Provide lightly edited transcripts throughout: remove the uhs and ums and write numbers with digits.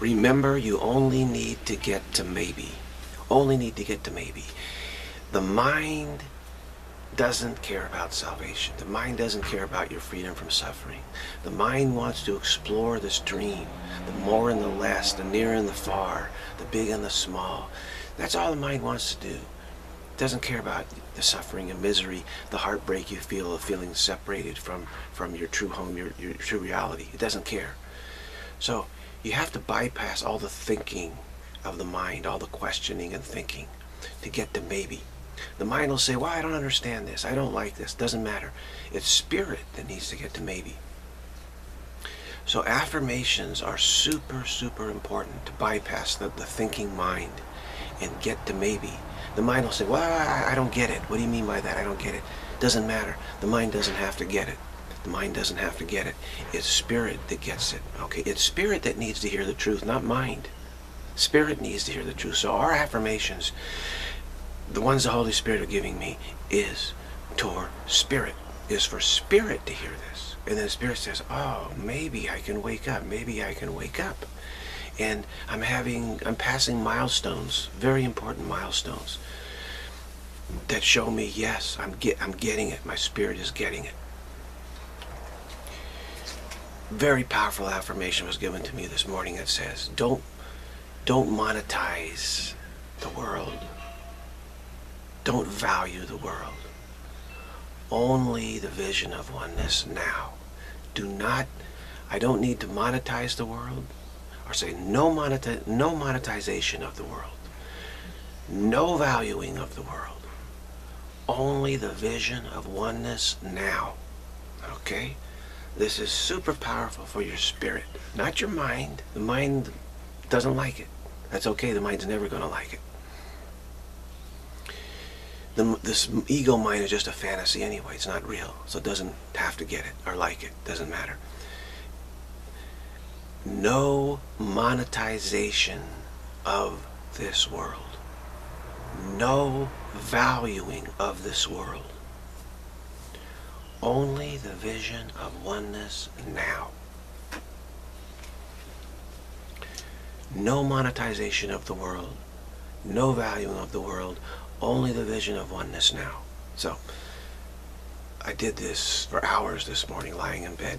Remember, you only need to get to maybe. Only need to get to maybe. The mind doesn't care about salvation. The mind doesn't care about your freedom from suffering. The mind wants to explore this dream. The more and the less, the near and the far, the big and the small. That's all the mind wants to do. It doesn't care about the suffering and misery, the heartbreak you feel, the feeling separated from your true home, your true reality. It doesn't care. So you have to bypass all the thinking of the mind, all the questioning and thinking to get to maybe. The mind will say, well, I don't understand this. I don't like this. Doesn't matter. It's spirit that needs to get to maybe. So affirmations are super, super important to bypass the thinking mind and get to maybe. The mind will say, well, I don't get it. What do you mean by that? I don't get it. Doesn't matter. The mind doesn't have to get it. The mind doesn't have to get it. It's spirit that gets it. Okay? It's spirit that needs to hear the truth, not mind. Spirit needs to hear the truth. So our affirmations, the ones the Holy Spirit are giving me, is toward spirit, is for spirit to hear this. And then spirit says, oh, maybe I can wake up, maybe I can wake up. And I'm passing milestones, very important milestones, that show me, yes, I'm getting it. My spirit is getting it. Very powerful affirmation was given to me this morning that says, don't monetize the world. Don't value the world. Only the vision of oneness now. I don't need to monetize the world, or say no monetization of the world. No valuing of the world. Only the vision of oneness now. Okay? This is super powerful for your spirit, not your mind. The mind doesn't like it. That's okay, the mind's never gonna like it. This ego mind is just a fantasy anyway. It's not real, so it doesn't have to get it or like it. Doesn't matter. No monetization of this world. No valuing of this world. Only the vision of oneness now. No monetization of the world. No valuing of the world. Only the vision of oneness now. So, I did this for hours this morning, lying in bed.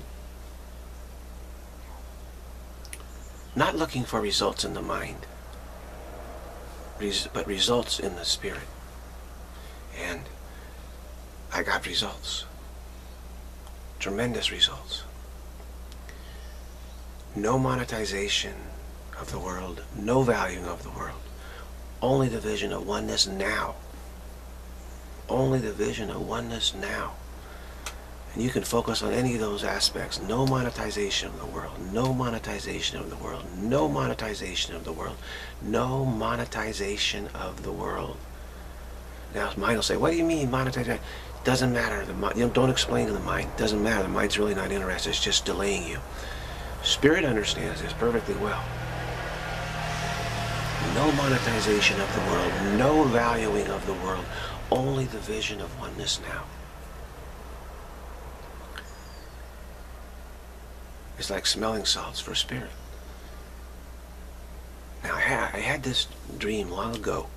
Not looking for results in the mind, but results in the spirit. And I got results. Tremendous results. No monetization of the world, no valuing of the world. Only the vision of oneness now. Only the vision of oneness now. And you can focus on any of those aspects. No monetization of the world. No monetization of the world. No monetization of the world. No monetization of the world. Now mind will say, what do you mean monetization? Doesn't matter. Don't explain to the mind. Doesn't matter. The mind's really not interested. It's just delaying you. Spirit understands this perfectly well. No monetization of the world, no valuing of the world, only the vision of oneness now. It's like smelling salts for spirit. Now I had this dream long ago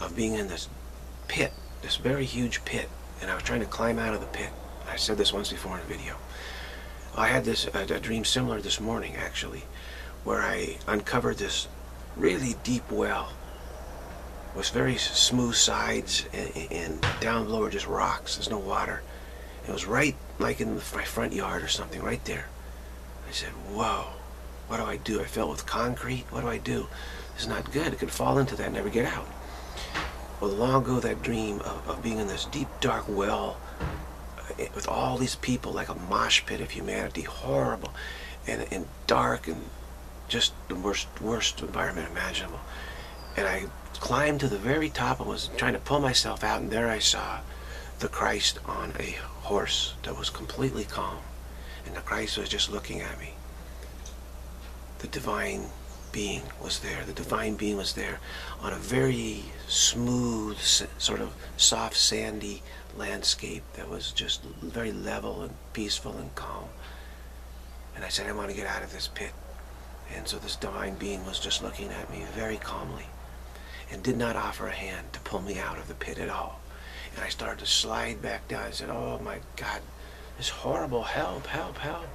of being in this pit, this very huge pit, and I was trying to climb out of the pit. I said this once before in a video. I had this a dream similar this morning actually, where I uncovered this really deep well with very smooth sides, and down below are just rocks. There's no water. It was right like in my front yard or something, right there. I said, whoa, what do? I fell with concrete. What do? This is not good. It could fall into that and never get out. Well, long ago that dream of being in this deep dark well with all these people, like a mosh pit of humanity, horrible and dark and just the worst environment imaginable. And I climbed to the very top and was trying to pull myself out, and there I saw the Christ on a horse that was completely calm. And the Christ was just looking at me. The divine being was there. The divine being was there on a very smooth, sort of soft, sandy landscape that was just very level and peaceful and calm. And I said, I want to get out of this pit. And so this divine being was just looking at me very calmly and did not offer a hand to pull me out of the pit at all. And I started to slide back down. I said, oh my God, this horrible, help, help, help.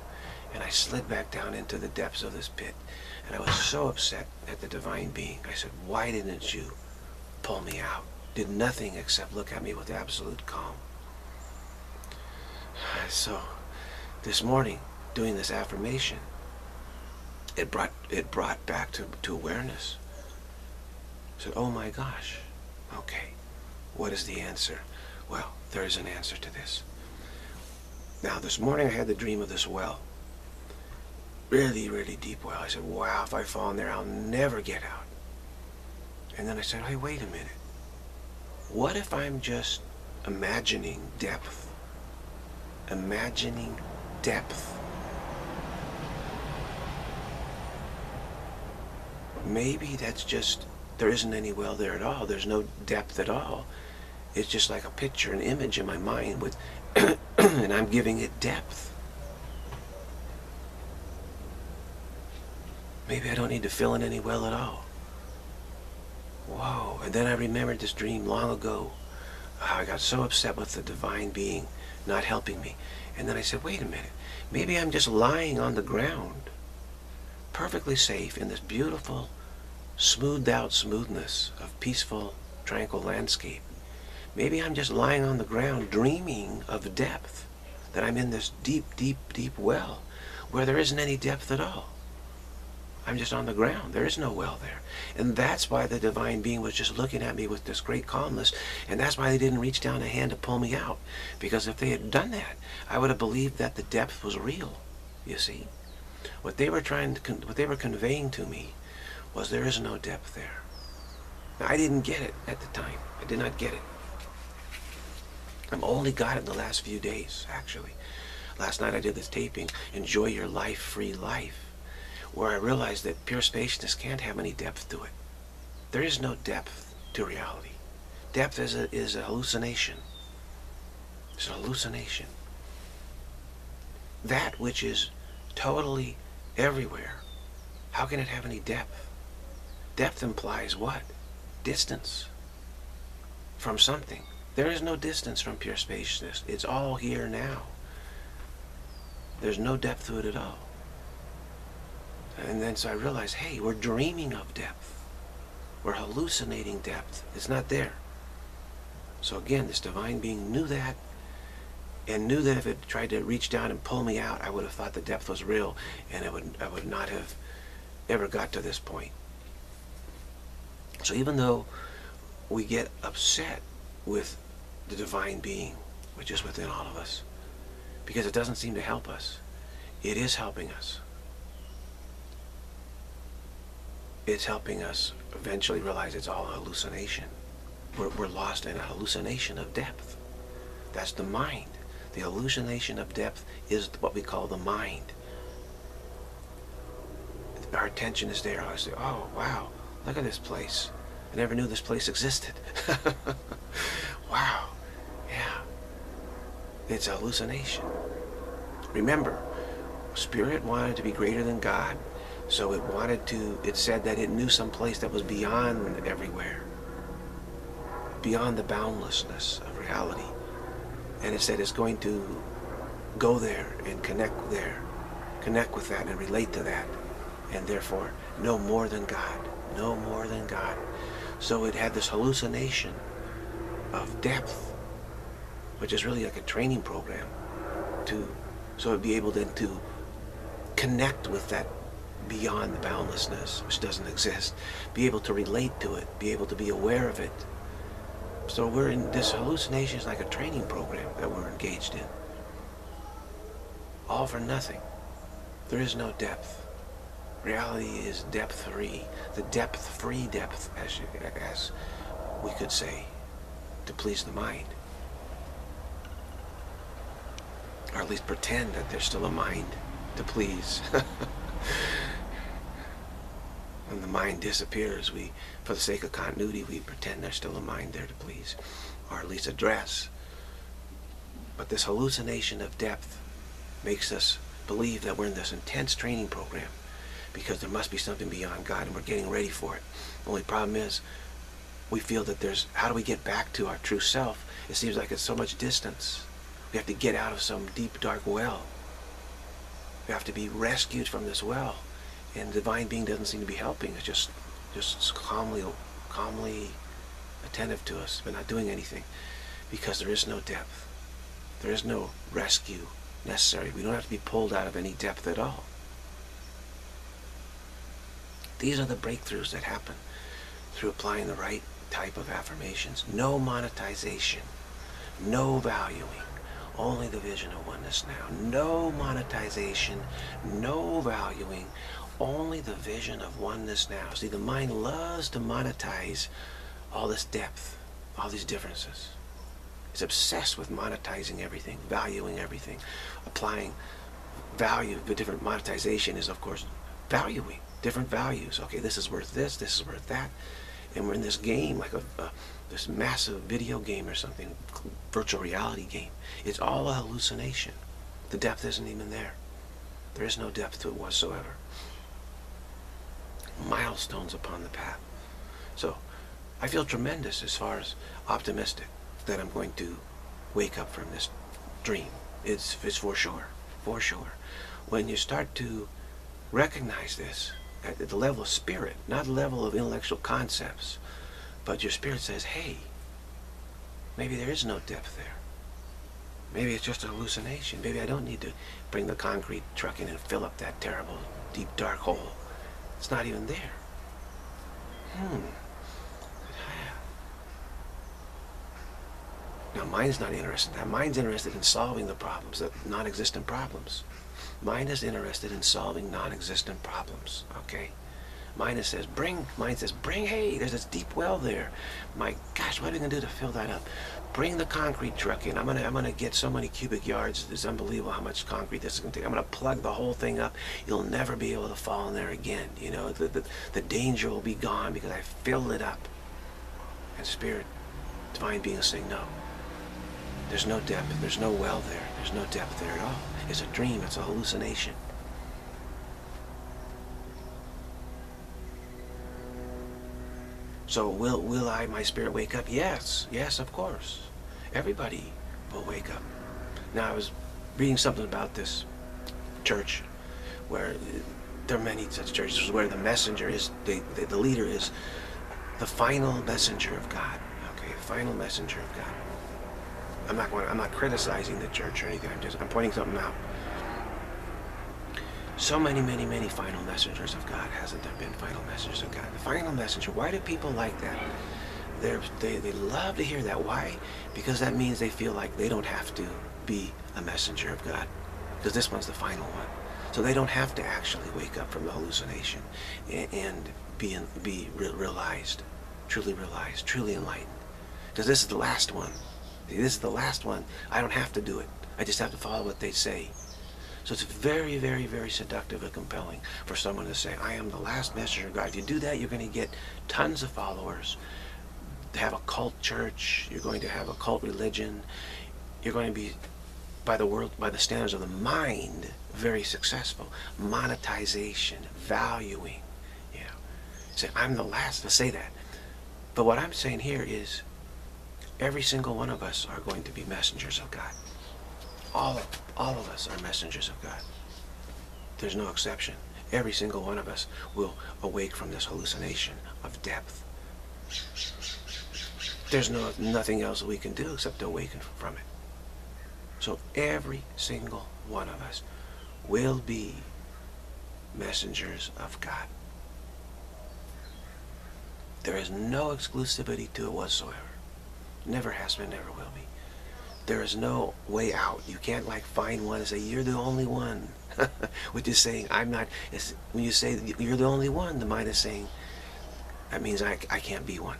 And I slid back down into the depths of this pit. And I was so upset at the divine being. I said, why didn't you pull me out? Did nothing except look at me with absolute calm. So this morning, doing this affirmation, it brought back to awareness. I said, oh my gosh, okay, what is the answer? Well, there is an answer to this. Now, this morning I had the dream of this well, really, really deep well. I said, wow, if I fall in there, I'll never get out. And then I said, hey, wait a minute. What if I'm just imagining depth? Imagining depth. Maybe that's just, there isn't any well there at all. There's no depth at all. It's just like a picture, an image in my mind with, and I'm giving it depth. Maybe I don't need to fill in any well at all. Whoa. And then I remembered this dream long ago. I got so upset with the divine being not helping me. And then I said, wait a minute, maybe I'm just lying on the ground, perfectly safe in this beautiful, smoothed out smoothness of peaceful, tranquil landscape. Maybe I'm just lying on the ground dreaming of depth, that I'm in this deep, deep, deep well where there isn't any depth at all. I'm just on the ground. There is no well there. And that's why the divine being was just looking at me with this great calmness. And that's why they didn't reach down a hand to pull me out. Because if they had done that, I would have believed that the depth was real. You see? What they were trying to, what they were conveying to me was there is no depth there. Now, I didn't get it at the time. I did not get it. I've only got it in the last few days, actually. Last night I did this taping, Enjoy Your Life, Free Life, where I realized that pure spaciousness can't have any depth to it. There is no depth to reality. Depth is a hallucination. It's an hallucination. That which is totally everywhere, how can it have any depth? Depth implies what? Distance from something. There is no distance from pure spaciousness. It's all here now. There's no depth to it at all. And then so I realized, hey, we're dreaming of depth. We're hallucinating depth. It's not there. So again, this divine being knew that, and knew that if it tried to reach down and pull me out, I would have thought the depth was real, and I would not have ever got to this point. So even though we get upset with the divine being, which is within all of us, because it doesn't seem to help us, it is helping us. It's helping us eventually realize it's all a hallucination. We're lost in a hallucination of depth. That's the mind. The hallucination of depth is what we call the mind. Our attention is there. I say, oh, wow, look at this place. I never knew this place existed. Wow, yeah. It's a hallucination. Remember, Spirit wanted to be greater than God. So it wanted to, it said that it knew some place that was beyond everywhere, beyond the boundlessness of reality. And it said it's going to go there and connect with that and relate to that. And therefore, know more than God, know more than God. So it had this hallucination of depth, which is really like a training program so it'd be able then to connect with that beyond the boundlessness, which doesn't exist, be able to relate to it, be able to be aware of it. So we're in this hallucination is like a training program that we're engaged in. All for nothing. There is no depth. Reality is depth-free, the depth-free depth, as we could say, to please the mind. Or at least pretend that there's still a mind to please. When the mind disappears, we, for the sake of continuity, we pretend there's still a mind there to please, or at least address. But this hallucination of depth makes us believe that we're in this intense training program because there must be something beyond God, and we're getting ready for it. The only problem is we feel that there's, how do we get back to our true self? It seems like it's so much distance. We have to get out of some deep, dark well. We have to be rescued from this well. And the divine being doesn't seem to be helping. It's just calmly attentive to us, but not doing anything, because there is no depth. There is no rescue necessary. We don't have to be pulled out of any depth at all. These are the breakthroughs that happen through applying the right type of affirmations. No monetization, no valuing, only the vision of oneness now. No monetization, no valuing, only the vision of oneness now. See, the mind loves to monetize all this depth, all these differences. It's obsessed with monetizing everything, valuing everything. Applying value, but different monetization is, of course, valuing different values. Okay, this is worth this, this is worth that. And we're in this game, like this massive video game or something, virtual reality game. It's all a hallucination. The depth isn't even there. There is no depth to it whatsoever. Milestones upon the path. So I feel tremendous, as far as optimistic, that I'm going to wake up from this dream. It's for sure, for sure. When you start to recognize this at the level of spirit, not the level of intellectual concepts, but your spirit says, hey, maybe there is no depth there. Maybe it's just a hallucination. Maybe I don't need to bring the concrete truck in and fill up that terrible deep dark hole. It's not even there. Now, mind's not interested in that. Mind's interested in solving the problems, the non-existent problems. Mind is interested in solving non-existent problems, okay? Mind says, bring, hey, there's this deep well there. My gosh, what are we gonna do to fill that up? Bring the concrete truck in. I'm gonna get so many cubic yards. It's unbelievable how much concrete this is gonna take. I'm gonna plug the whole thing up. You'll never be able to fall in there again. You know, the danger will be gone because I filled it up. And spirit, divine being is saying, no. There's no depth. There's no well there. There's no depth there at all. It's a dream. It's a hallucination. So will I, my spirit, wake up? Yes. Yes, of course. Everybody will wake up. Now, I was reading something about this church where there are many such churches where the messenger is, the leader is the final messenger of God. Okay, final messenger of God. I'm not criticizing the church or anything. I'm pointing something out. So many final messengers of God. Hasn't there been final messengers of God? The final messenger. Why do people like that? They love to hear that. Why? Because that means they feel like they don't have to be a messenger of God, because this one's the final one. So they don't have to actually wake up from the hallucination and be realized, truly realized, truly enlightened. Because this is the last one. This is the last one. I don't have to do it. I just have to follow what they say. So it's very seductive and compelling for someone to say, I am the last messenger of God. If you do that, you're going to get tons of followers. Have a cult church. You're going to have a cult religion. You're going to be, by the world, by the standards of the mind, very successful. Monetization, valuing. You know, say, I'm the last to say that. But what I'm saying here is, every single one of us are going to be messengers of God. All of us are messengers of God. There's no exception. Every single one of us will awake from this hallucination of depth. There's nothing else that we can do except to awaken from it. So every single one of us will be messengers of God. There is no exclusivity to it whatsoever. Never has been, never will be. There is no way out. You can't like find one and say, you're the only one. Which is saying, I'm not, when you say you're the only one, the mind is saying, that means I can't be one.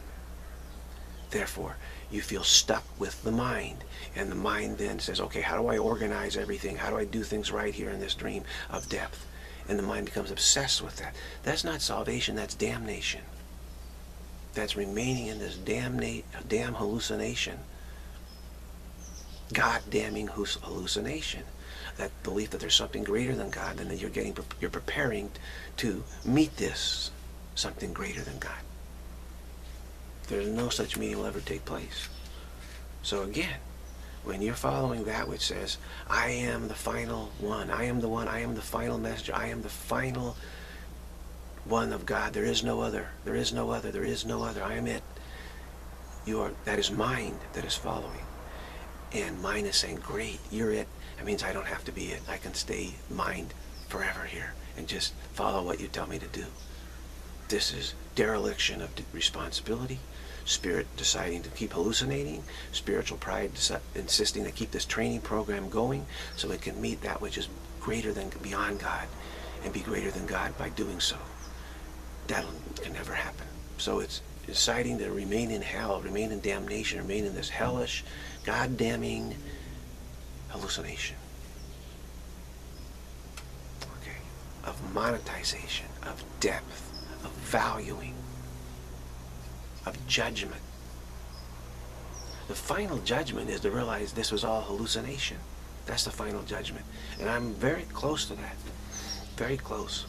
Therefore, you feel stuck with the mind. And the mind then says, okay, how do I organize everything? How do I do things right here in this dream of depth? And the mind becomes obsessed with that. That's not salvation, that's damnation. That's remaining in this damn hallucination. God damning hallucination. that belief that there's something greater than God, and that you're preparing to meet this something greater than God. There's no such meeting will ever take place. So again, when you're following that which says, I am the final one, I am the one, I am the final messenger, I am the final one of God, there is no other, there is no other, there is no other, I am it. You are, that is mind that is following. And mind is saying, great, you're it. That means I don't have to be it. I can stay mind forever here and just follow what you tell me to do. This is dereliction of responsibility. Spirit deciding to keep hallucinating, spiritual pride insisting to keep this training program going so it can meet that which is greater than, beyond God, and be greater than God by doing so. That can never happen. So it's deciding to remain in hell, remain in damnation, remain in this hellish, God-damning hallucination. Okay, of monetization, of depth, of valuing, of judgment. The final judgment is to realize this was all hallucination. That's the final judgment. And I'm very close to that. Very close.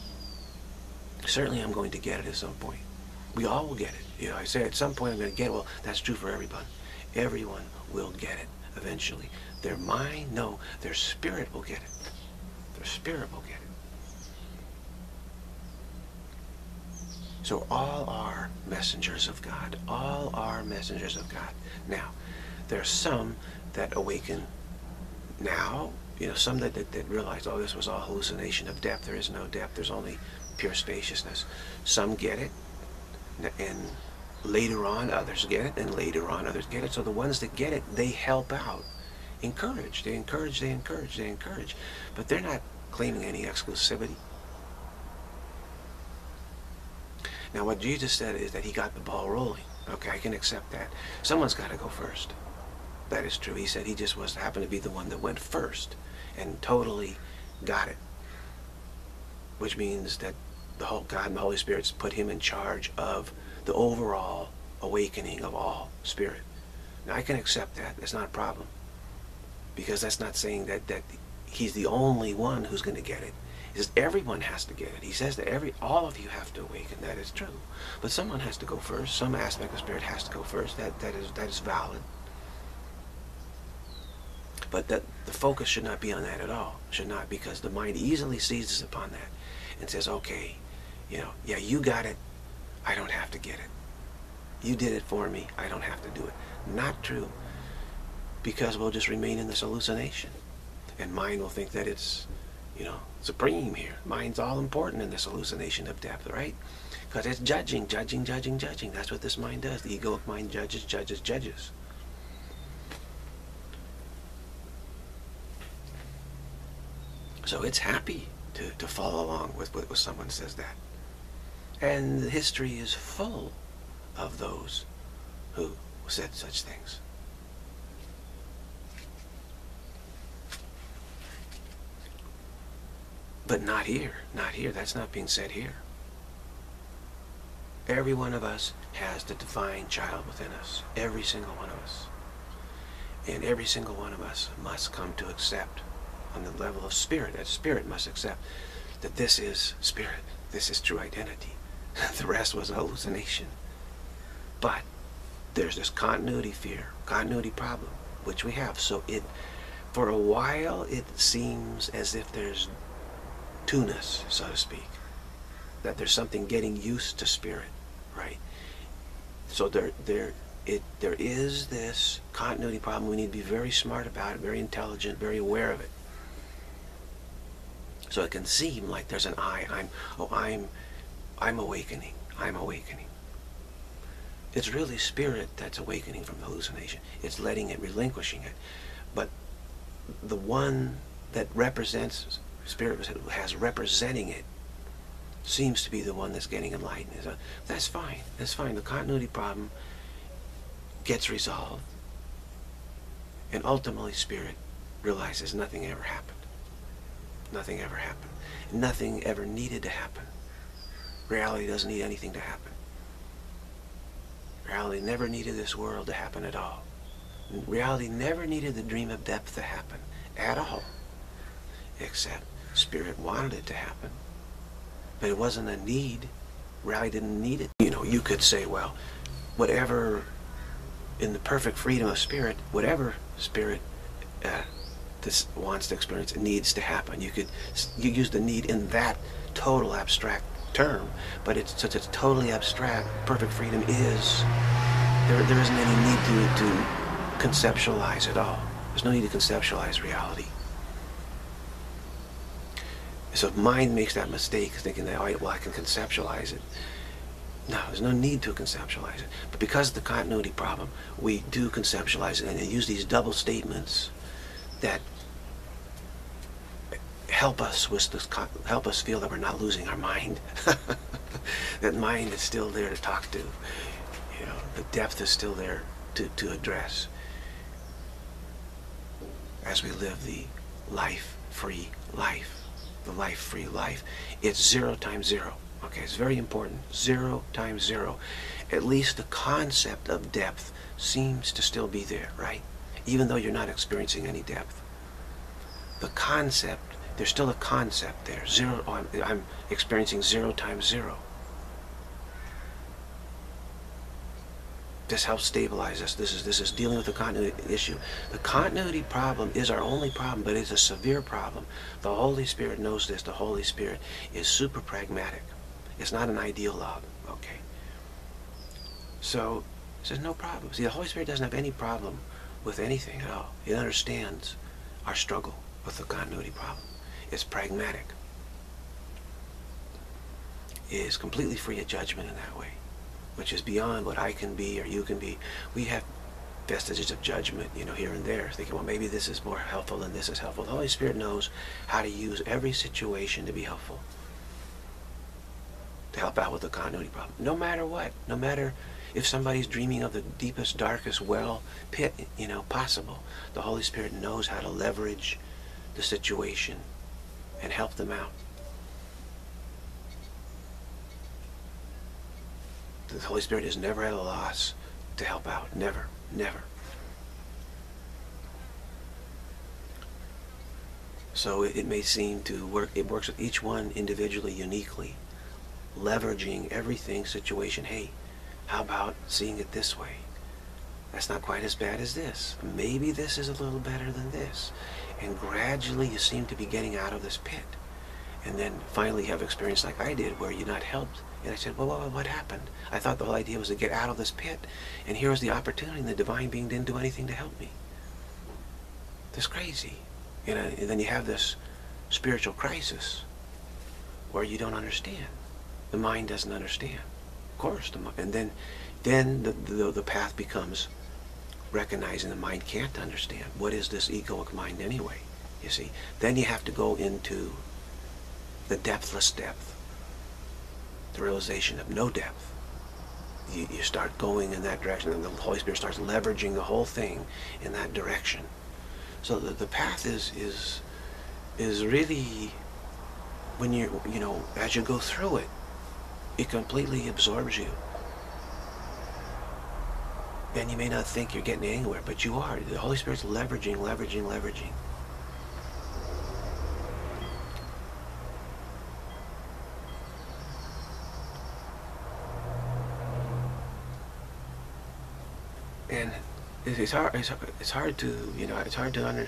Certainly I'm going to get it at some point. We all will get it. You know, I say at some point I'm going to get it. Well, that's true for everyone. Everyone will get it eventually. Their mind, no, their spirit will get it. Their spirit will get it. So all are messengers of God. All are messengers of God. Now, there are some that awaken now. You know, some that realize, oh, this was all hallucination of depth. There is no depth. There's only pure spaciousness. Some get it. And later on others get it, and later on others get it. So the ones that get it, they help out, encourage, they encourage, they encourage, they encourage. But they're not claiming any exclusivity. Now what Jesus said is that he got the ball rolling. Okay, I can accept that. Someone's got to go first. That is true. He said he just happened to be the one that went first and totally got it. Which means that the whole God and the Holy Spirit's put him in charge of the overall awakening of all spirit. Now I can accept that. That's not a problem. Because that's not saying that he's the only one who's going to get it. He says everyone has to get it. He says that all of you have to awaken. That is true. But someone has to go first. Some aspect of spirit has to go first. That is valid. But that the focus should not be on that at all. Should not, because the mind easily seizes upon that and says, okay, you know, yeah, you got it, I don't have to get it. You did it for me, I don't have to do it. Not true, because we'll just remain in this hallucination. And mind will think that it's, you know, supreme here. Mind's all important in this hallucination of depth, right? Because it's judging, judging, judging, judging. That's what this mind does. The egoic mind judges, judges, judges. So it's happy to follow along with what someone says that. And history is full of those who said such things. But not here, not here. That's not being said here. Every one of us has the divine child within us. Every single one of us. And every single one of us must come to accept, on the level of spirit, that spirit must accept that this is spirit, this is true identity. The rest was a hallucination. But there's this continuity fear, continuity problem, which we have. So for a while, it seems as if there's two-ness, so to speak, that there's something getting used to spirit, right? So there is this continuity problem. We need to be very smart about it, very intelligent, very aware of it. So it can seem like there's an I'm awakening, I'm awakening. It's really spirit that's awakening from the hallucination. It's letting it, relinquishing it. But the one that represents, spirit has representing it, seems to be the one that's getting enlightened. So that's fine, that's fine. The continuity problem gets resolved. And ultimately spirit realizes nothing ever happened. Nothing ever happened. Nothing ever needed to happen. Reality doesn't need anything to happen. Reality never needed this world to happen at all. Reality never needed the dream of depth to happen at all. except Spirit wanted it to happen. But it wasn't a need. Really didn't need it. You know, you could say, well, whatever, in the perfect freedom of Spirit, whatever Spirit this wants to experience, it needs to happen. You use the need in that total abstract term, but it's, since it's totally abstract, perfect freedom is, there isn't any need to conceptualize at all. There's no need to conceptualize reality. So if mind makes that mistake, thinking that, oh, well, I can conceptualize it. No, there's no need to conceptualize it. But because of the continuity problem, we do conceptualize it and use these double statements that help us with this, help us feel that we're not losing our mind. That mind is still there to talk to. You know, the depth is still there to address as we live the life-free life. The life-free life. It's 0 times 0. Okay, it's very important. 0 times 0. At least the concept of depth seems to still be there, right? Even though you're not experiencing any depth. The concept, there's still a concept there. 0, oh, I'm experiencing 0 times 0. This helps stabilize us. This is dealing with the continuity issue. The continuity problem is our only problem, but it's a severe problem. The Holy Spirit knows this. The Holy Spirit is super pragmatic. It's not an ideologue. Okay. So he says no problem. See, the Holy Spirit doesn't have any problem with anything at all. It understands our struggle with the continuity problem. It's pragmatic. It is completely free of judgment in that way, which is beyond what I can be or you can be. We have vestiges of judgment, you know, here and there, thinking, well, maybe this is more helpful than this is helpful. The Holy Spirit knows how to use every situation to be helpful, to help out with the continuity problem. No matter what, no matter if somebody's dreaming of the deepest, darkest well pit, you know, possible, the Holy Spirit knows how to leverage the situation and help them out. The Holy Spirit is never at a loss to help out. Never. Never. So it may seem to work. It works with each one individually, uniquely. Leveraging everything, situation. Hey, how about seeing it this way? That's not quite as bad as this. Maybe this is a little better than this. And gradually you seem to be getting out of this pit. And then finally you have experience like I did where you're not helped. And I said, well, what happened? I thought the whole idea was to get out of this pit. And here was the opportunity, and the divine being didn't do anything to help me. That's crazy. You know, and then you have this spiritual crisis where you don't understand. The mind doesn't understand. Of course. And then the path becomes recognizing the mind can't understand. What is this egoic mind anyway? You see? Then you have to go into the depthless depth. The realization of no depth. You start going in that direction, and the Holy Spirit starts leveraging the whole thing in that direction. So the path is really, when you know, as you go through it, it completely absorbs you. And you may not think you're getting anywhere, but you are. The Holy Spirit's leveraging, leveraging, leveraging. And it's hard to, you know, it's hard to under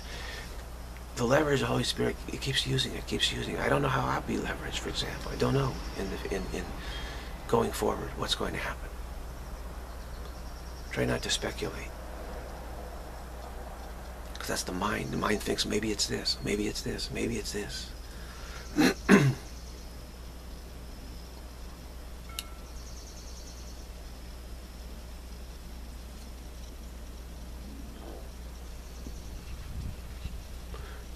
the leverage of the Holy Spirit. It keeps using it, keeps using it. I don't know how I'll be leveraged, for example. I don't know in going forward what's going to happen. Try not to speculate, because that's the mind. The mind thinks maybe it's this, maybe it's this, maybe it's this.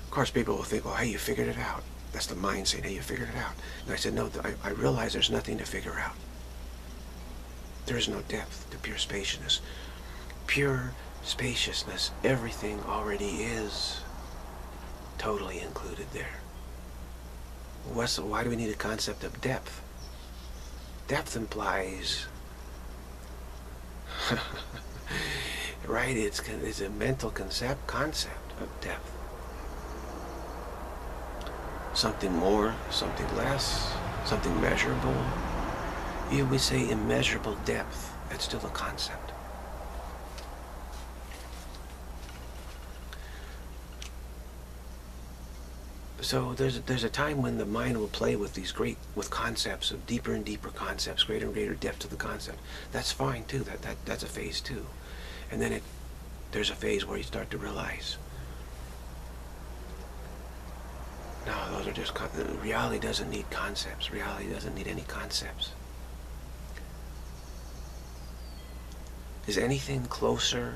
Of course, people will think, well, hey, you figured it out. That's the mind saying, hey, you figured it out. And I said, no, I realize there's nothing to figure out. There is no depth to pure spaciousness. Pure spaciousness, everything already is totally included there. Why do we need a concept of depth? Depth implies, right, it's a mental concept of depth. something more, something less, something measurable. Here we say immeasurable depth. That's still a concept. So there's a time when the mind will play with these with concepts of deeper and deeper concepts, greater and greater depth to the concept. That's fine too. That's a phase too. And then there's a phase where you start to realize, no, those are just reality doesn't need concepts. Reality doesn't need any concepts. Is anything closer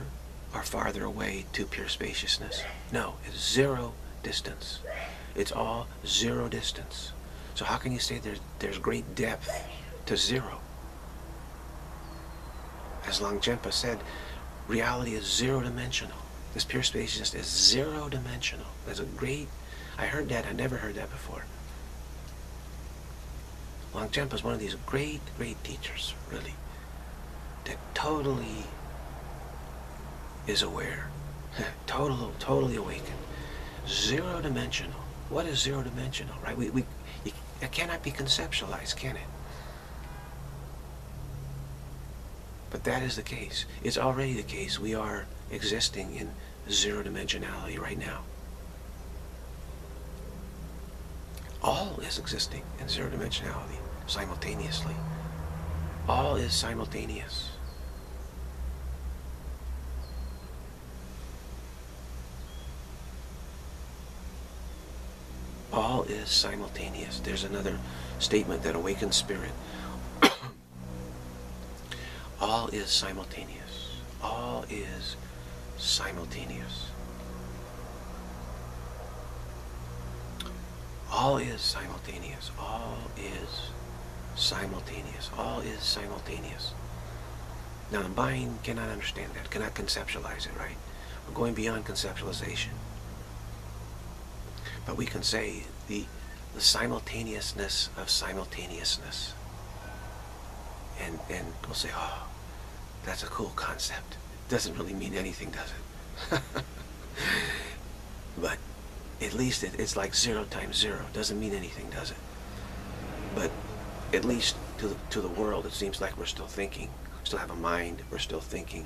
or farther away to pure spaciousness? No, it's zero distance. It's all zero distance. So how can you say there's great depth to zero? As Longchenpa said, reality is zero-dimensional. This pure spaciousness is zero-dimensional. That's a great... I heard that. I never heard that before. Longchenpa is one of these great, great teachers, really, that totally is aware, totally awakened. Zero-dimensional. What is zero-dimensional, right? It cannot be conceptualized, can it? But that is the case. It's already the case. We are existing in zero-dimensionality right now. All is existing in zero-dimensionality simultaneously. All is simultaneous. All is simultaneous. There's another statement that awakens spirit. All is simultaneous. All is simultaneous. All is simultaneous. All is simultaneous. All is simultaneous. Now the mind cannot understand that, cannot conceptualize it, right? We're going beyond conceptualization. But we can say the simultaneousness of simultaneousness. And we'll say, oh, that's a cool concept. It doesn't really mean anything, does it? But at least it's like 0 times 0. It doesn't mean anything, does it? But at least to the world, it seems like we're still thinking. We still have a mind. We're still thinking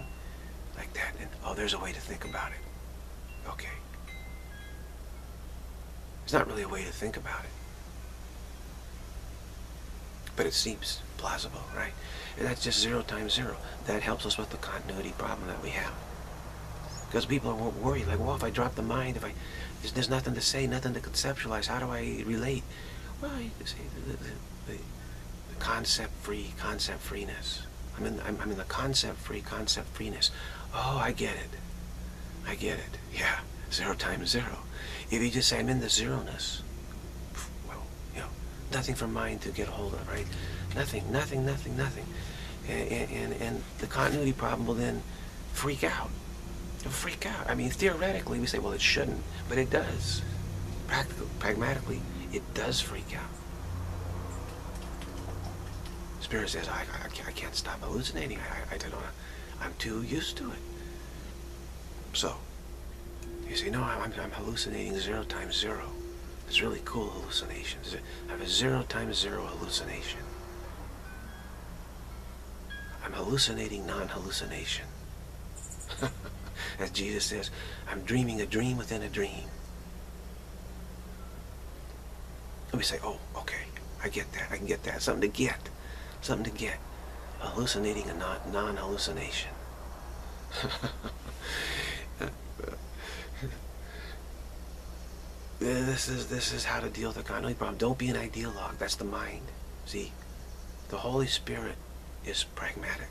like that. And oh, there's a way to think about it. Okay. It's not really a way to think about it, but it seems plausible, right? And that's just 0 times 0. That helps us with the continuity problem that we have. Because people are worried, like, well, if I drop the mind, there's nothing to say, nothing to conceptualize, how do I relate? Well, you can say the concept freeness. I'm in the concept freeness. Oh, I get it. I get it. Yeah, 0 times 0. If you just say, I'm in the zero-ness, well, you know, nothing for mind to get hold of, right? Nothing, nothing, nothing, nothing. And the continuity problem will then freak out. It'll freak out. I mean, theoretically, we say, well, it shouldn't, but it does. Pragmatically, it does freak out. Spirit says, I can't stop hallucinating. I don't know. I'm too used to it. So, you say, no, I'm hallucinating 0 times 0. It's really cool hallucinations. I have a 0 times 0 hallucination. I'm hallucinating non-hallucination. As Jesus says, I'm dreaming a dream within a dream. And we say, oh, okay, I get that. I can get that. Something to get. Something to get. Hallucinating a non-hallucination. This is how to deal with the continuity problem. Don't be an ideologue. That's the mind. See, the Holy Spirit is pragmatic.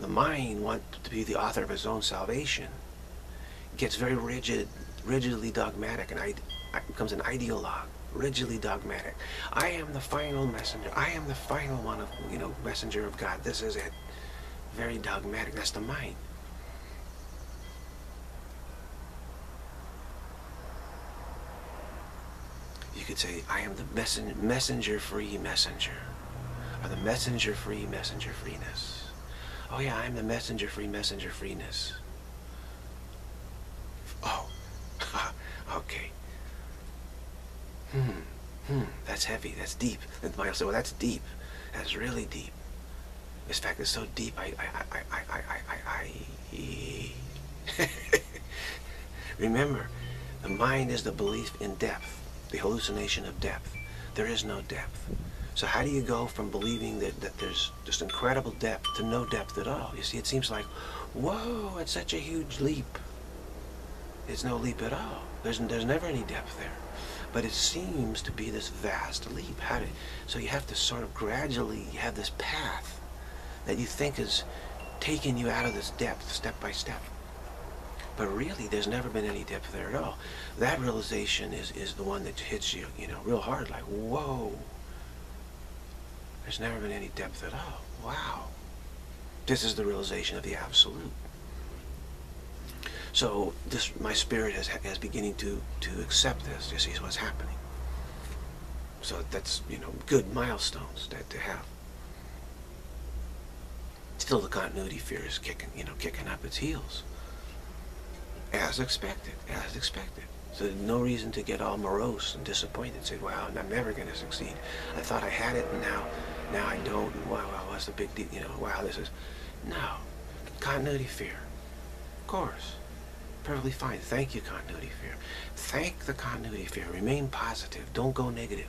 The mind wants to be the author of his own salvation. It gets very rigidly dogmatic, and becomes an ideologue, rigidly dogmatic. I am the final messenger. I am the final one of, you know, messenger of God. This is it. Very dogmatic. That's the mind. You could say, I am the messenger-free messenger, or the messenger-free messenger-freeness. Oh yeah, I'm the messenger-free messenger-freeness. Oh, okay. that's heavy, that's deep. And Maya said, well, that's deep. That's really deep. This fact is so deep, I Remember, the mind is the belief in depth, the hallucination of depth. There is no depth. So how do you go from believing that there's just incredible depth to no depth at all? You see, it seems like, whoa, it's such a huge leap. It's no leap at all. There's never any depth there. But it seems to be this vast leap. So you have to sort of gradually have this path that you think is taking you out of this depth step by step. But really, there's never been any depth there at all. That realization is the one that hits you, you know, real hard, like, whoa. There's never been any depth at all. Wow. This is the realization of the absolute. So this, my spirit is beginning to accept this. This is what's happening. So that's, you know, good milestones to have. Still the continuity fear is kicking up its heels. As expected, as expected. So no reason to get all morose and disappointed. Say, wow, I'm never going to succeed. I thought I had it, and now I don't. And wow, what's the big deal? You know, wow, this is... No. Continuity fear. Of course. Perfectly fine. Thank you, continuity fear. Thank the continuity fear. Remain positive. Don't go negative.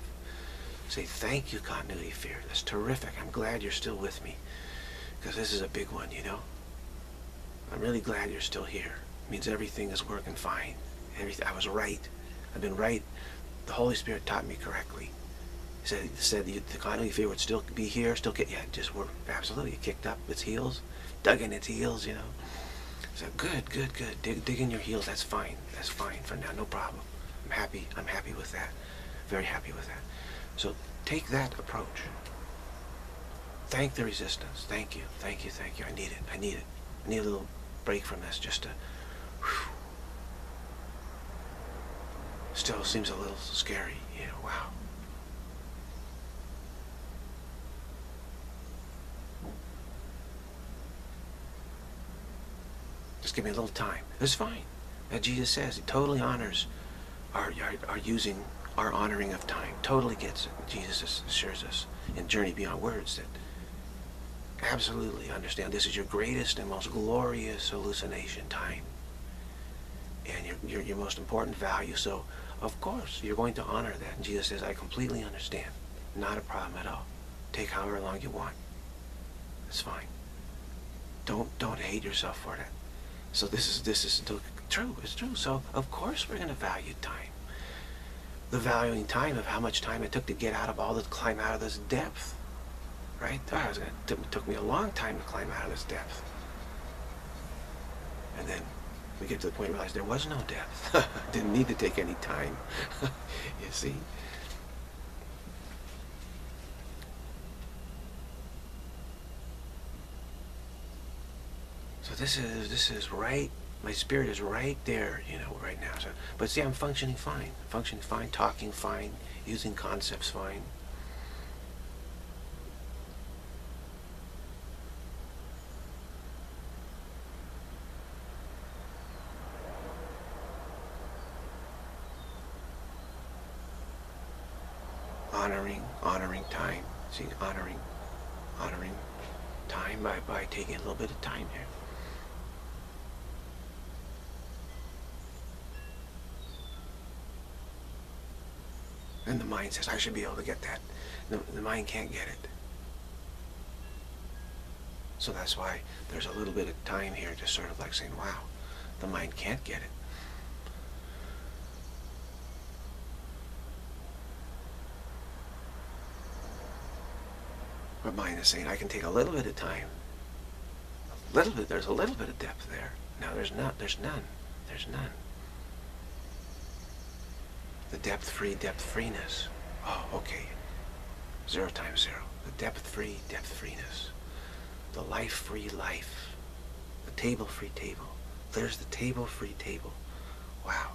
Say, thank you, continuity fear. That's terrific. I'm glad you're still with me. Because this is a big one, you know. I'm really glad you're still here. It means everything is working fine. Everything, I was right. I've been right. The Holy Spirit taught me correctly. He said the continuity fear would still be here, still get, yeah, just were absolutely kicked up its heels, dug in its heels, you know. So good, good, good. Dig in your heels. That's fine. That's fine for now. No problem. I'm happy. I'm happy with that. Very happy with that. So take that approach. Thank the resistance. Thank you. Thank you. Thank you. I need it. I need it. I need a little break from this just to. Whew. Still seems a little scary, you know, wow. Just give me a little time. It's fine. As Jesus says, he totally honors our honoring of time. Totally gets it. Jesus assures us in Journey Beyond Words that absolutely understand this is your greatest and most glorious hallucination, time. And your most important value. So of course, you're going to honor that. And Jesus says, I completely understand. Not a problem at all. Take however long you want. It's fine. Don't hate yourself for that. So this is true. It's true. So of course, we're going to value time. The valuing time of how much time it took to get out of all this, climb out of this depth. Right? It took me a long time to climb out of this depth. And then we get to the point and realize there was no depth. Didn't need to take any time. You see? So this is right, my spirit is right there, you know, right now. So, but see, I'm functioning fine. Functioning fine, talking fine, using concepts fine. Honoring time. See, honoring time by taking a little bit of time here. And the mind says, I should be able to get that. The mind can't get it. So that's why there's a little bit of time here, just sort of like saying, wow, the mind can't get it. But mind is saying, I can take a little bit of time. A little bit, there's a little bit of depth there. No, there's not, there's none. There's none. The depth-freeness. Oh, okay. 0 times 0. The depth-freeness. The life-free life. The table-free table. There's the table-free table. Wow.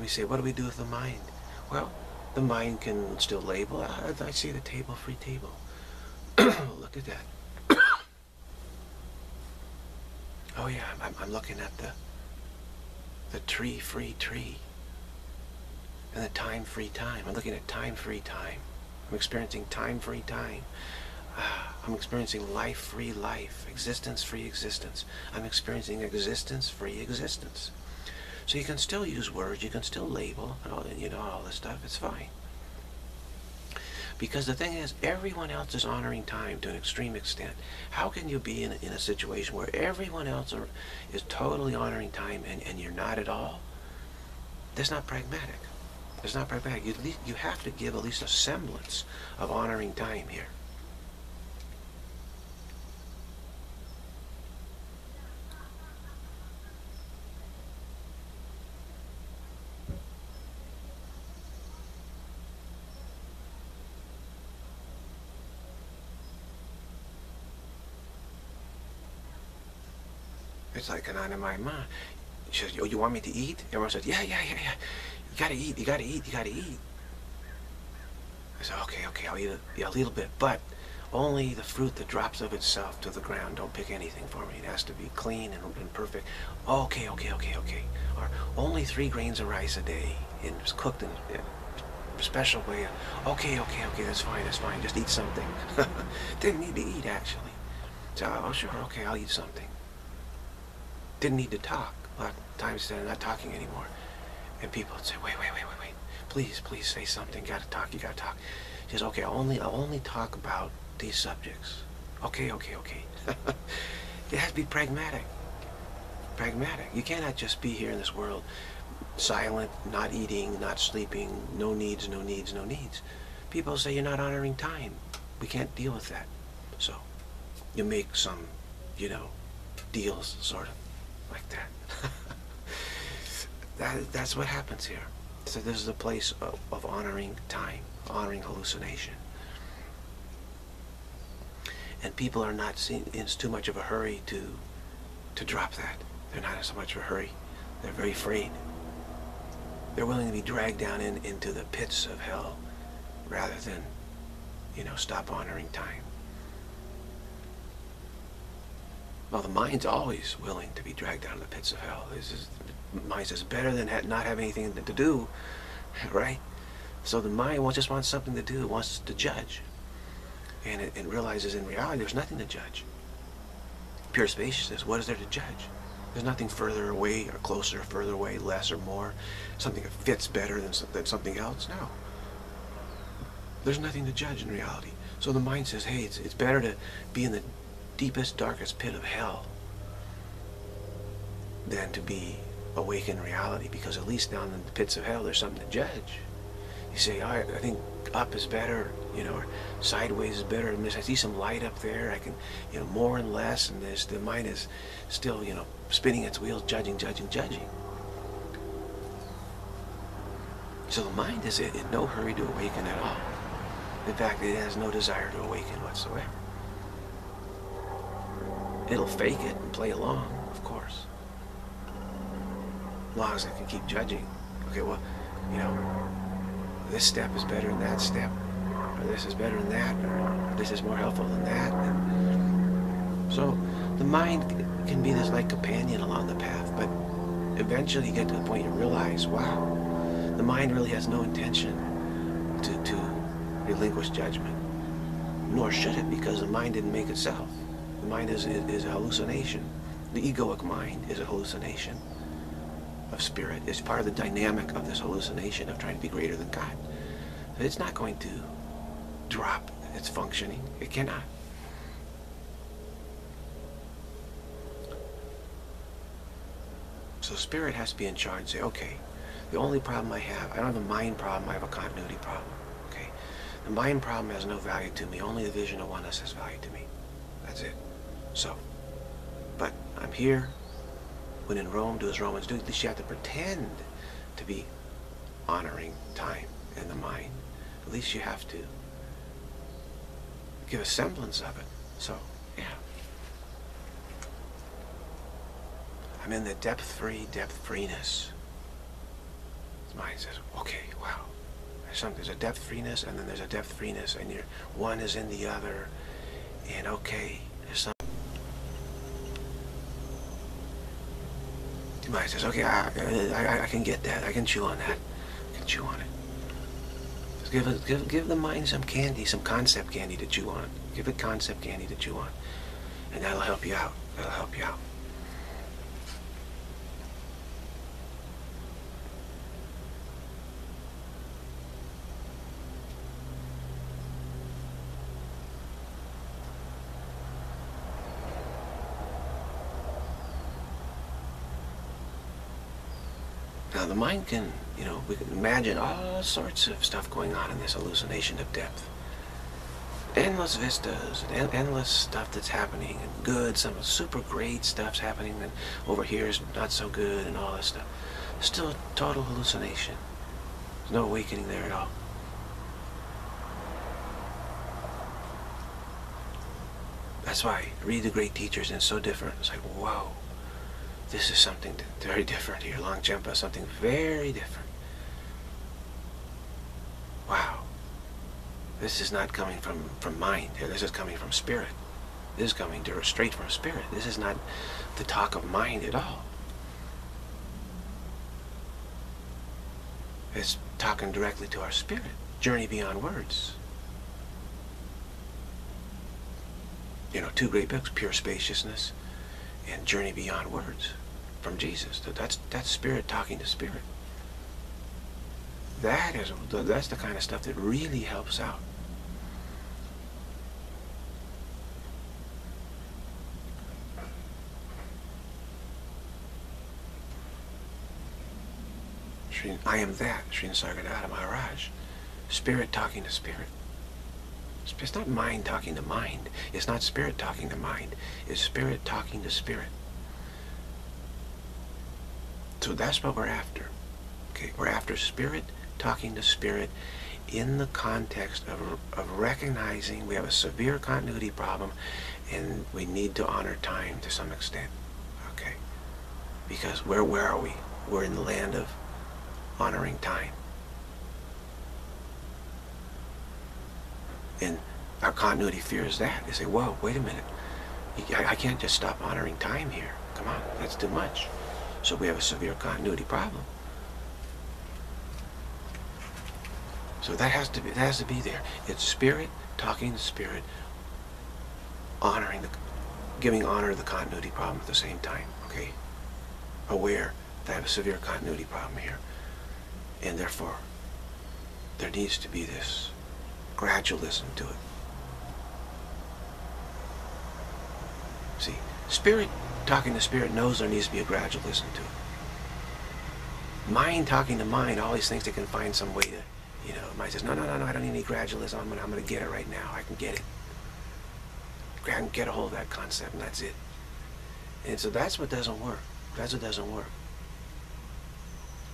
We say, what do we do with the mind? Well, the mind can still label. I see the table, free table. Look at that. Oh yeah, I'm looking at the tree, free tree. And the time, free time. I'm looking at time, free time. I'm experiencing time, free time. I'm experiencing life, free life. Existence, free existence. I'm experiencing existence, free existence. So you can still use words, you can still label, and all, you know, all this stuff, it's fine. Because the thing is, everyone else is honoring time to an extreme extent. How can you be in a situation where everyone else is totally honoring time and you're not at all? That's not pragmatic. It's not pragmatic. You have to give at least a semblance of honoring time here. It's like an aunt of my mom. She says, "Oh, you want me to eat?" Everyone says, yeah. You gotta eat, you gotta eat, you gotta eat. I said, okay, I'll eat a little bit, but only the fruit that drops of itself to the ground. Don't pick anything for me. It has to be clean and perfect. Okay. Or only 3 grains of rice a day, and it's cooked in a special way. Okay, that's fine. Just eat something. Didn't need to eat, actually. So, oh, sure, okay, I'll eat something. Didn't need to talk. A lot of times they're not talking anymore. And people would say, wait. Please say something. You gotta talk. She says, okay, I'll only talk about these subjects. Okay. It has to be pragmatic. You cannot just be here in this world, silent, not eating, not sleeping, no needs. People say you're not honoring time. We can't deal with that. So you make some, deals, sort of. Like that. That's what happens here. So this is a place of honoring time, honoring hallucination. And people are not in too much of a hurry to drop that. They're not in so much of a hurry. They're very afraid. They're willing to be dragged down into the pits of hell rather than, stop honoring time. Well, the mind's always willing to be dragged down to the pits of hell. The mind says better than not have anything to do, right? So the mind just wants something to do. It wants to judge. And it realizes in reality there's nothing to judge. Pure spaciousness, what is there to judge? There's nothing further away or closer, further away, less or more. Something that fits better than something else? No. There's nothing to judge in reality. So the mind says, hey, it's better to be in the deepest, darkest pit of hell than to be awake in reality, because at least down in the pits of hell there's something to judge. You say, all right, I think up is better, or sideways is better, and I see some light up there, I can, more and less, and this, the mind is still, spinning its wheels, judging. So the mind is in no hurry to awaken at all. In fact, it has no desire to awaken whatsoever. It'll fake it and play along, of course. As long as I can keep judging. Okay, well, this step is better than that step, or this is better than that, or this is more helpful than that. And so the mind can be this like companion along the path, but eventually you get to the point you realize, wow, the mind really has no intention to relinquish judgment, nor should it, because the mind didn't make itself. The mind is a hallucination. The egoic mind is a hallucination of spirit. It's part of the dynamic of this hallucination of trying to be greater than God. It's not going to drop its functioning. It cannot. So spirit has to be in charge and say, okay, the only problem I have, I don't have a mind problem, I have a continuity problem. Okay, the mind problem has no value to me. Only the vision of oneness has value to me. That's it. So, but I'm here, when in Rome, do as Romans do. At least you have to pretend to be honoring time and the mind. At least you have to give a semblance of it. So, yeah. I'm in the depth freeness. The mind says, okay, wow, There's a depth freeness, and then there's a depth freeness, and your one is in the other. And okay, there's some. The mind says, okay, I can get that. I can chew on that. I can chew on it. Just give the mind some candy, some concept candy to chew on. Give it concept candy to chew on, and that'll help you out. That'll help you out. Now the mind can, you know, we can imagine all sorts of stuff going on in this hallucination of depth. Endless vistas, and endless stuff that's happening, and good, some super great stuff's happening, and over here is not so good, and all this stuff. Still a total hallucination. There's no awakening there at all. That's why I read the great teachers and it's so different. It's like, whoa. This is something very different here. Longchenpa, something very different. Wow. This is not coming from mind. This is coming from spirit. This is coming straight from spirit. This is not the talk of mind at all. It's talking directly to our spirit. Journey beyond words. You know, two great books, Pure Spaciousness and Journey Beyond Words. From Jesus. That's spirit talking to spirit. That's the kind of stuff that really helps out. I am that, Srila Sargadata Maharaj. Spirit talking to spirit. It's not mind talking to mind. It's not spirit talking to mind. It's spirit talking to spirit. So that's what we're after. Okay, we're after spirit talking to spirit in the context of recognizing we have a severe continuity problem and we need to honor time to some extent. Okay, because where are we? We're in the land of honoring time. And our continuity fears that. They say, whoa, wait a minute. I can't just stop honoring time here. Come on, that's too much. So we have a severe continuity problem. So that has to be there. It's spirit talking to spirit, giving honor to the continuity problem at the same time. Okay? Aware that I have a severe continuity problem here. And therefore, there needs to be this gradualism to it. See, spirit talking to spirit knows there needs to be a gradualism to it. Mind talking to mind always thinks they can find some way to, you know, mind says, no, I don't need any gradualism. I'm going to get it right now. I can get it. I can get a hold of that concept, and that's it. And so that's what doesn't work. That's what doesn't work.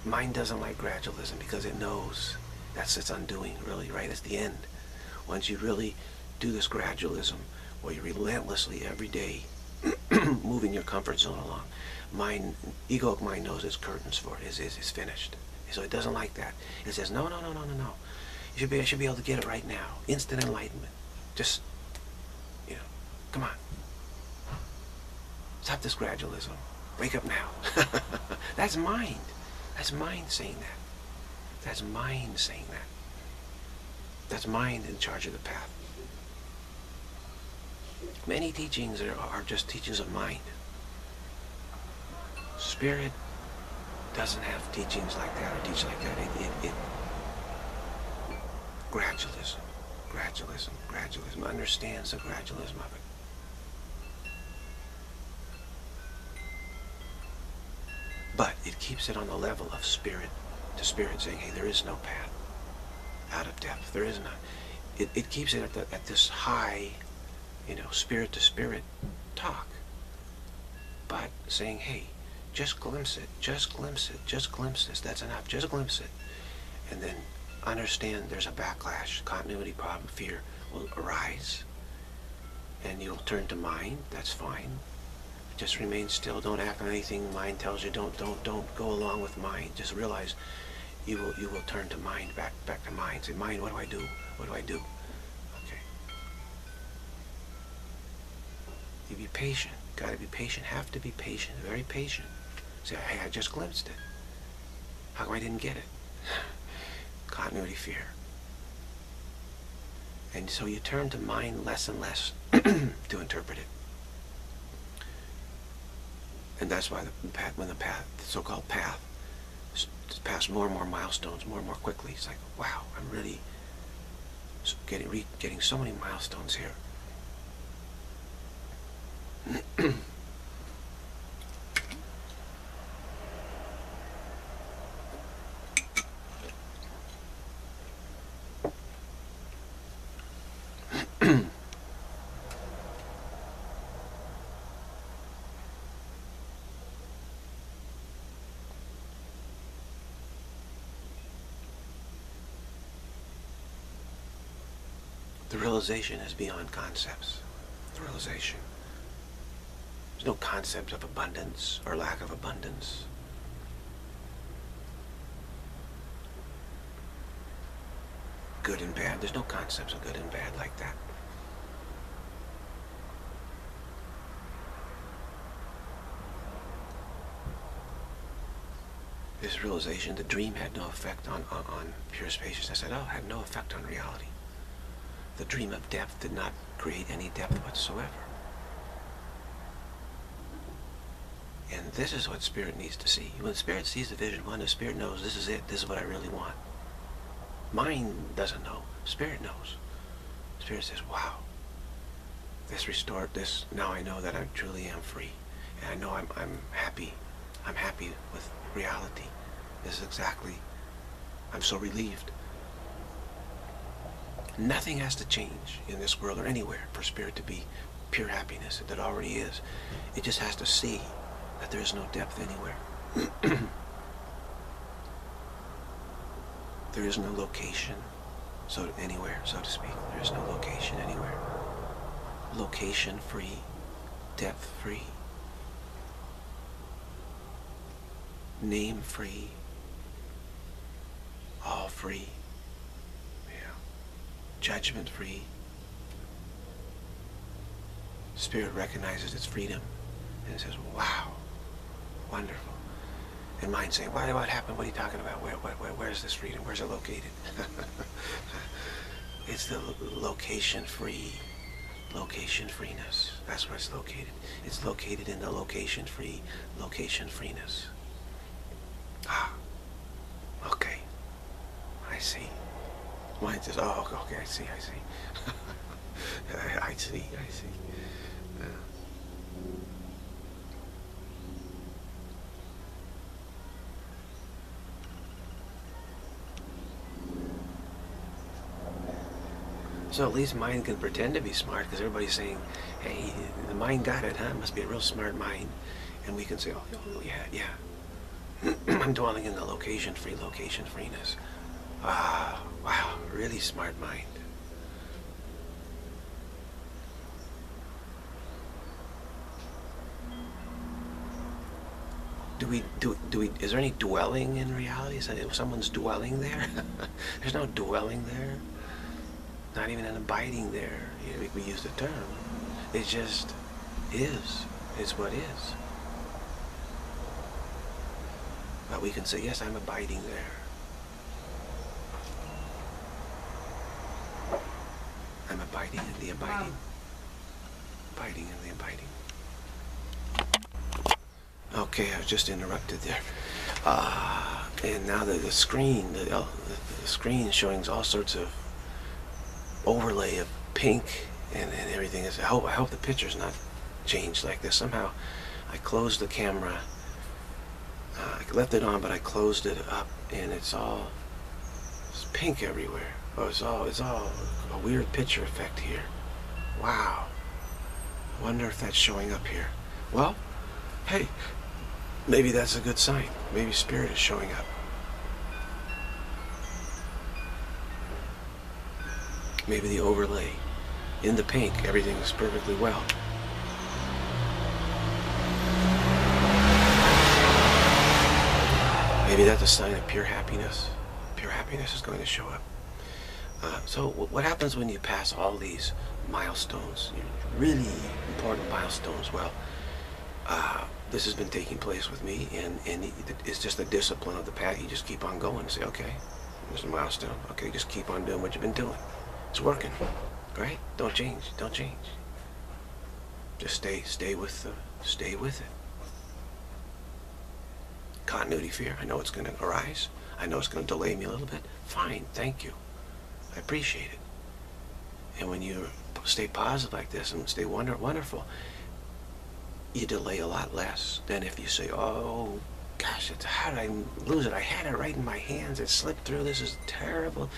Mind doesn't like gradualism because it knows that's its undoing, really, right? It's the end. Once you really do this gradualism, where you're relentlessly every day moving your comfort zone along, mind, egoic mind knows its curtains for it. It's finished. So it doesn't like that. It says, no. I should be able to get it right now. Instant enlightenment. Just, you know, come on. Stop this gradualism. Wake up now. That's mind. That's mind saying that. That's mind saying that. That's mind in charge of the path. Many teachings are just teachings of mind. Spirit doesn't have teachings like that or teach like that. It gradualism, understands the gradualism of it. But it keeps it on the level of spirit to spirit, saying, hey, there is no path out of depth. There is none. It keeps it at this high, you know, spirit to spirit talk, but saying, hey, just glimpse this, that's enough, just glimpse it, and then understand there's a backlash, continuity problem, fear will arise, and you'll turn to mind. That's fine. Just remain still. Don't act on anything mind tells you. Don't go along with mind. Just realize you will turn to mind, back to mind. Say, mind, what do I do? What do I do? Okay. You be patient. Got to be patient. Have to be patient. Very patient. Say, hey, I just glimpsed it. How come I didn't get it? Continuity fear. And so you turn to mind less and less to interpret it. And that's why the path, when the so-called path, passed more and more milestones, more and more quickly. It's like, wow, I'm really getting so many milestones here. The realization is beyond concepts. The realization. There's no concept of abundance or lack of abundance. Good and bad. There's no concepts of good and bad like that. This realization, the dream had no effect on pure spaciousness at all, had no effect on reality. The dream of depth did not create any depth whatsoever. And this is what Spirit needs to see. When Spirit sees the vision one, the Spirit knows this is it, this is what I really want. Mind doesn't know. Spirit knows. Spirit says, wow, this restored this. Now I know that I truly am free. And I know I'm happy. I'm happy with reality. This is exactly, I'm so relieved. Nothing has to change in this world or anywhere for Spirit to be pure happiness that already is. It just has to see that there is no depth anywhere. There is no location anywhere, so to speak. There is no location anywhere. Location free, depth free, name free, all free. Judgment free. Spirit recognizes its freedom and says, wow, wonderful. And mind saying, why, what happened? What are you talking about? Where's this freedom? Where's it located? It's the location free, location freeness. That's where it's located. It's located in the location free, location freeness. Ah, okay, I see. Mind says, oh, okay, I see. I see. Yeah. So at least mind can pretend to be smart, because everybody's saying, hey, the mind got it, huh? It must be a real smart mind. And we can say, oh, yeah. I'm dwelling in the location-free, location-freeness. Ah, wow, really smart mind. Is there any dwelling in reality? Is that if someone's dwelling there? There's no dwelling there. Not even an abiding there. You know, we use the term. It just is. It's what is. But we can say, yes, I'm abiding there. I'm abiding in the abiding. Abiding in the abiding. Okay, I was just interrupted there. And now the screen, the screen showing all sorts of overlay of pink and everything. I hope the picture's not changed like this. Somehow I closed the camera. I left it on, but I closed it up, and it's pink everywhere. Oh, it's all a weird picture effect here. Wow. I wonder if that's showing up here. Well, hey, maybe that's a good sign. Maybe Spirit is showing up. Maybe the overlay in the pink, everything is perfectly well. Maybe that's a sign of pure happiness. Pure happiness is going to show up. So what happens when you pass all these milestones, really important milestones? Well, this has been taking place with me, and it's just the discipline of the path. You just keep on going and say, okay, there's a milestone. Okay, just keep on doing what you've been doing. It's working, right? Don't change, don't change. Just stay with it. Continuity fear, I know it's gonna arise. I know it's gonna delay me a little bit. Fine, thank you. I appreciate it. And when you stay positive like this and stay wonderful, you delay a lot less than if you say, oh gosh, how did I lose it? I had it right in my hands. It slipped through. This is terrible.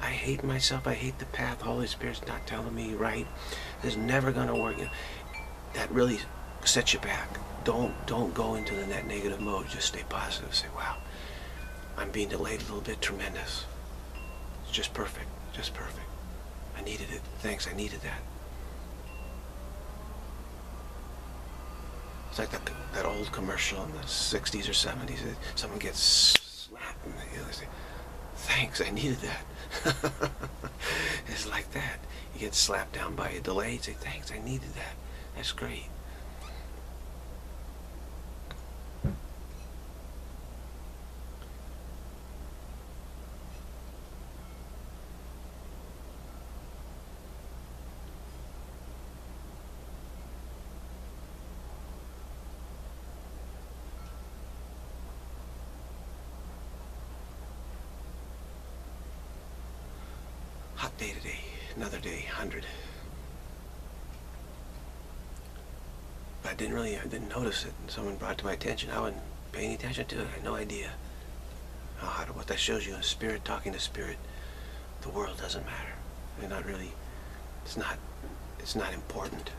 I hate myself. I hate the path. Holy Spirit's not telling me right. This is never gonna work. That really sets you back. Don't go into that negative mode. Just stay positive. Say, wow, I'm being delayed a little bit. Tremendous. It's just perfect. Just perfect. I needed it. Thanks, I needed that. It's like that old commercial in the 60s or 70s. Someone gets slapped in the ear. They say, thanks, I needed that. It's like that. You get slapped down by a delay. You say, thanks, I needed that. That's great. Hot day today, another day, 100. But I didn't notice it. And someone brought it to my attention. I wouldn't pay any attention to it. I had no idea how hot it was. That shows you a spirit talking to spirit. The world doesn't matter. They're not really. It's not important.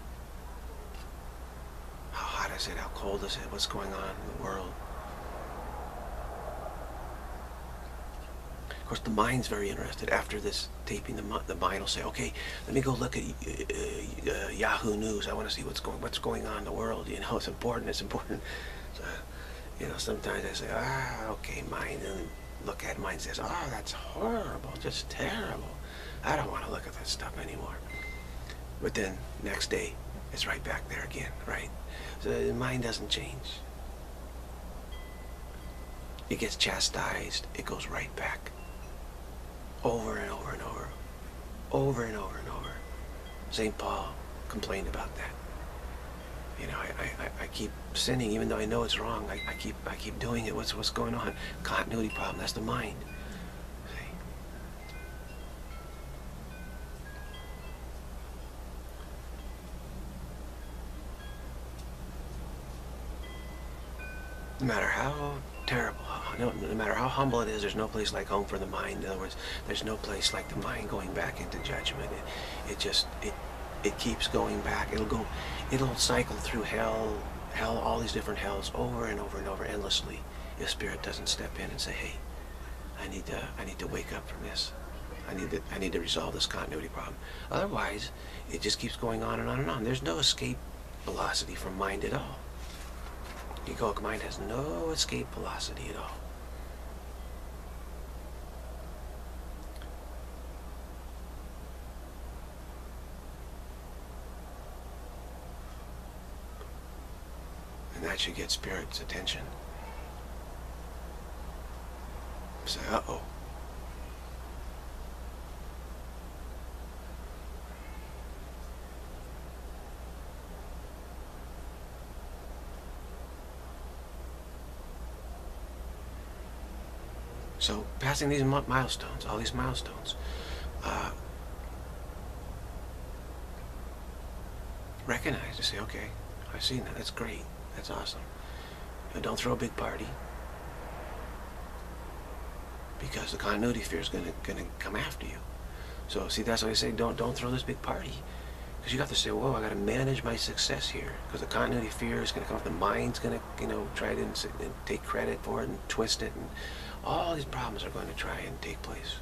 How hot is it? How cold is it? What's going on in the world? Of course, the mind's very interested. After this taping, the mind will say, okay, let me go look at Yahoo News. I want to see what's going on in the world. You know, it's important, it's important. So, you know, sometimes I say, okay, mind, and look at mind, says, that's horrible, just terrible. I don't want to look at that stuff anymore. But then next day, it's right back there again, right? So the mind doesn't change. It gets chastised, it goes right back. Over and over and over, over and over and over. St. Paul complained about that. You know, I keep sinning, even though I know it's wrong. I keep doing it. What's going on? Continuity problem. That's the mind. See? No matter how terrible. No matter how humble it is, there's no place like home for the mind. In other words, there's no place like the mind going back into judgment. It just keeps going back. It'll cycle through hell, all these different hells over and over and over endlessly if spirit doesn't step in and say, hey, I need to wake up from this. I need to resolve this continuity problem. Otherwise, it just keeps going on and on and on. There's no escape velocity from mind at all. The egoic mind has no escape velocity at all. And that should get spirit's attention. Say, uh-oh. So passing these milestones, all these milestones, recognize and say, okay, I've seen that, that's great, that's awesome. But don't throw a big party, because the continuity fear is gonna come after you. So see, that's why I say don't throw this big party, because you have to say, whoa, I got to manage my success here, because the continuity fear is gonna come up, the mind's gonna, you know, try to take credit for it and twist it, and all these problems are going to try and take place.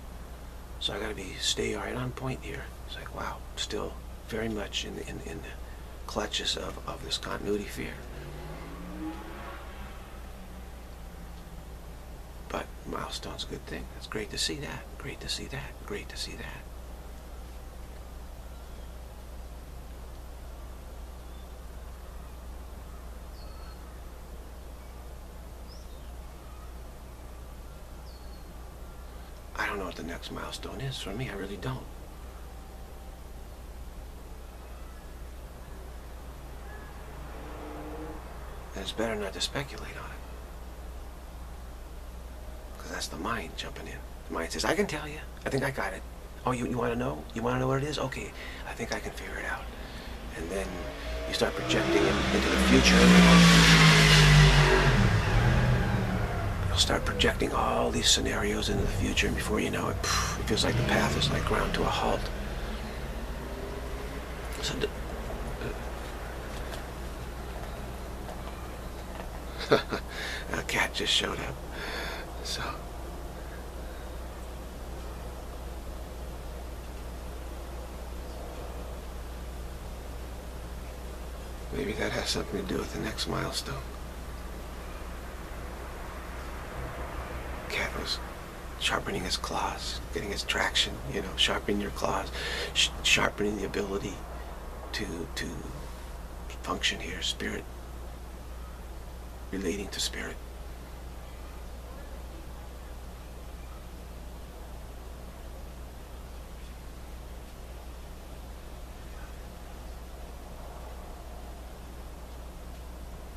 So I got to stay right on point here. It's like, wow, still very much in the clutches of this continuity fear. milestone's a good thing. It's great to see that, great to see that, great to see that. I don't know what the next milestone is for me, I really don't. And it's better not to speculate on it. That's the mind jumping in. The mind says, I can tell you. I think I got it. Oh, you want to know? You want to know what it is? Okay, I think I can figure it out. And then you start projecting it into the future. You'll start projecting all these scenarios into the future, and before you know it, it feels like the path is like ground to a halt. So a cat just showed up. So, maybe that has something to do with the next milestone. Cat was sharpening his claws, getting his traction, you know, sharpening your claws, sharpening the ability to function here, spirit, relating to spirit.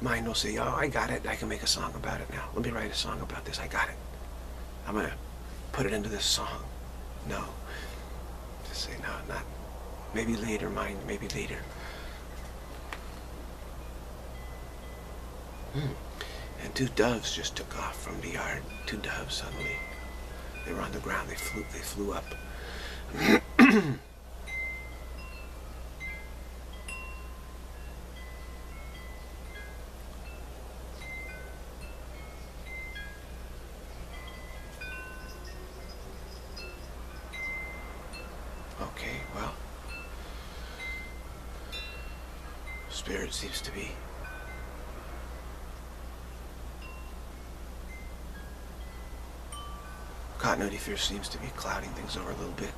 Mind will say, oh, I got it. I can make a song about it now. Let me write a song about this. I got it. I'm going to put it into this song. No. Just say, no, not. Maybe later, mind. Maybe later. And two doves just took off from the yard. Two doves suddenly. They were on the ground. They flew up. Spirit seems to be continuity fear seems to be clouding things over a little bit.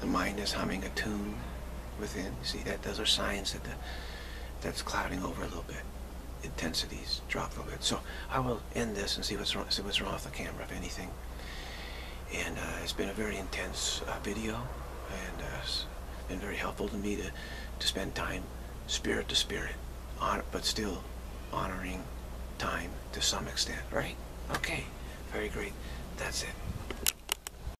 The mind is humming a tune within. See, that those are signs that that's clouding over a little bit. Intensities drop a little bit. So I will end this and see what's wrong with the camera, if anything. And it's been a very intense video, and it's been very helpful to me to spend time spirit to spirit, but still honoring time to some extent, right? Okay, very great. That's it.